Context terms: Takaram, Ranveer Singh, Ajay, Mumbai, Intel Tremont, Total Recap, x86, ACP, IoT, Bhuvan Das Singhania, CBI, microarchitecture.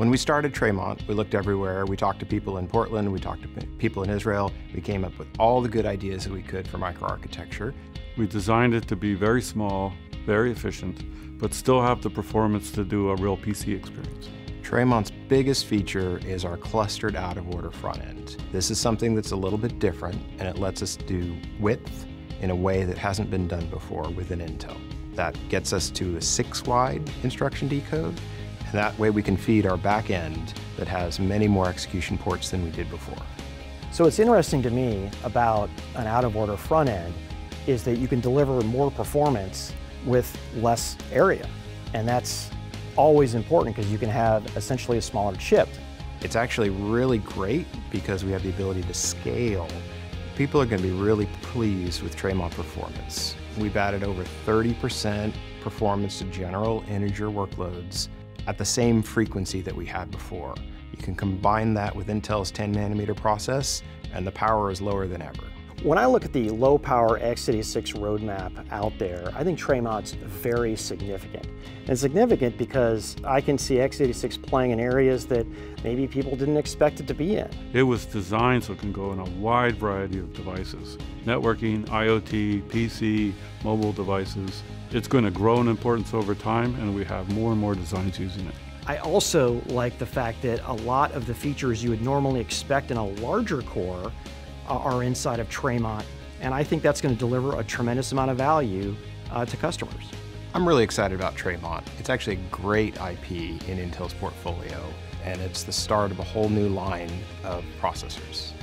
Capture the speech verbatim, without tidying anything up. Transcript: When we started Tremont, we looked everywhere. We talked to people in Portland, we talked to people in Israel. We came up with all the good ideas that we could for microarchitecture. We designed it to be very small, very efficient, but still have the performance to do a real P C experience. Tremont's biggest feature is our clustered out-of-order front end. This is something that's a little bit different, and it lets us do width in a way that hasn't been done before within Intel. That gets us to a six-wide instruction decode. And that way we can feed our back end that has many more execution ports than we did before. So what's interesting to me about an out-of-order front end is that you can deliver more performance with less area. And that's always important because you can have essentially a smaller chip. It's actually really great because we have the ability to scale. People are going to be really pleased with Tremont performance. We've added over thirty percent performance to general integer workloads at the same frequency that we had before. You can combine that with Intel's ten nanometer process, and the power is lower than ever. When I look at the low-power x eighty-six roadmap out there, I think Tremont's very significant. And significant because I can see x eighty-six playing in areas that maybe people didn't expect it to be in. It was designed so it can go in a wide variety of devices. Networking, IoT, P C, mobile devices. It's going to grow in importance over time, and we have more and more designs using it. I also like the fact that a lot of the features you would normally expect in a larger core are inside of Tremont, and I think that's going to deliver a tremendous amount of value uh, to customers. I'm really excited about Tremont. It's actually a great I P in Intel's portfolio, and it's the start of a whole new line of processors.